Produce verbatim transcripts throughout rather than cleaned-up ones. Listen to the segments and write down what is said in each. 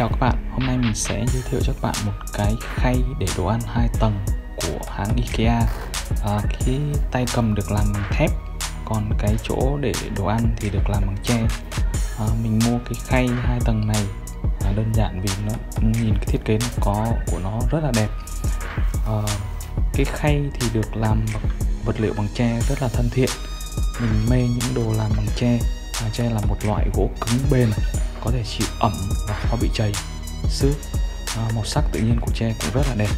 Chào các bạn, hôm nay mình sẽ giới thiệu cho các bạn một cái khay để đồ ăn hai tầng của hãng IKEA. à, Cái tay cầm được làm bằng thép, còn cái chỗ để đồ ăn thì được làm bằng tre. à, Mình mua cái khay hai tầng này à, đơn giản vì nó nhìn cái thiết kế nó có của nó rất là đẹp. à, Cái khay thì được làm bằng vật liệu bằng tre rất là thân thiện. Mình mê những đồ làm bằng tre. à, Tre là một loại gỗ cứng bền, có thể chịu ẩm và khó bị trầy xước. À, màu sắc tự nhiên của tre cũng rất là đẹp.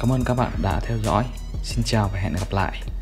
Cảm ơn các bạn đã theo dõi. Xin chào và hẹn gặp lại.